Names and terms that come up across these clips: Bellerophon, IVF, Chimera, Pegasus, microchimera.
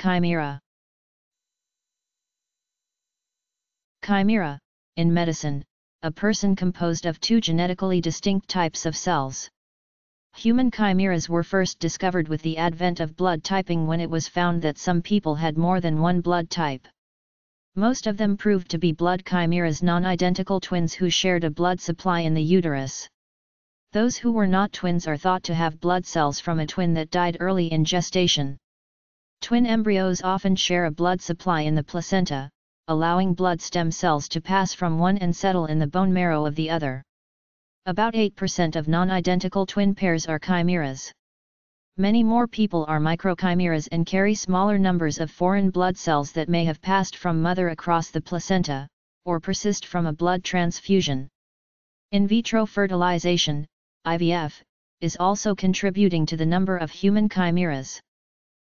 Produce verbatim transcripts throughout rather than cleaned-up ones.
Chimera. Chimera, in medicine, a person composed of two genetically distinct types of cells. Human chimeras were first discovered with the advent of blood typing, when it was found that some people had more than one blood type. Most of them proved to be blood chimeras, non-identical twins who shared a blood supply in the uterus. Those who were not twins are thought to have blood cells from a twin that died early in gestation. Twin embryos often share a blood supply in the placenta, allowing blood stem cells to pass from one and settle in the bone marrow of the other. About eight percent of non-identical twin pairs are chimeras. Many more people are microchimeras and carry smaller numbers of foreign blood cells that may have passed from mother across the placenta, or persist from a blood transfusion. In vitro fertilization, I V F, is also contributing to the number of human chimeras.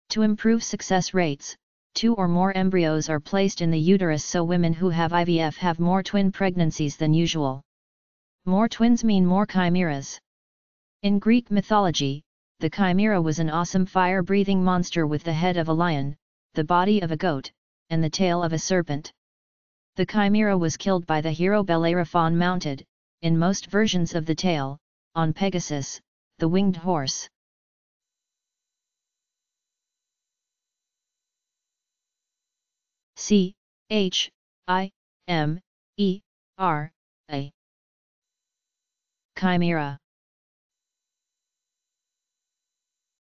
To improve success rates, two or more embryos are placed in the uterus, so women who have I V F have more twin pregnancies than usual. More twins mean more chimeras. In Greek mythology, the chimera was an awesome fire-breathing monster with the head of a lion, the body of a goat, and the tail of a serpent. The chimera was killed by the hero Bellerophon, mounted, in most versions of the tale, on Pegasus, the winged horse. C H I M E R A Chimera.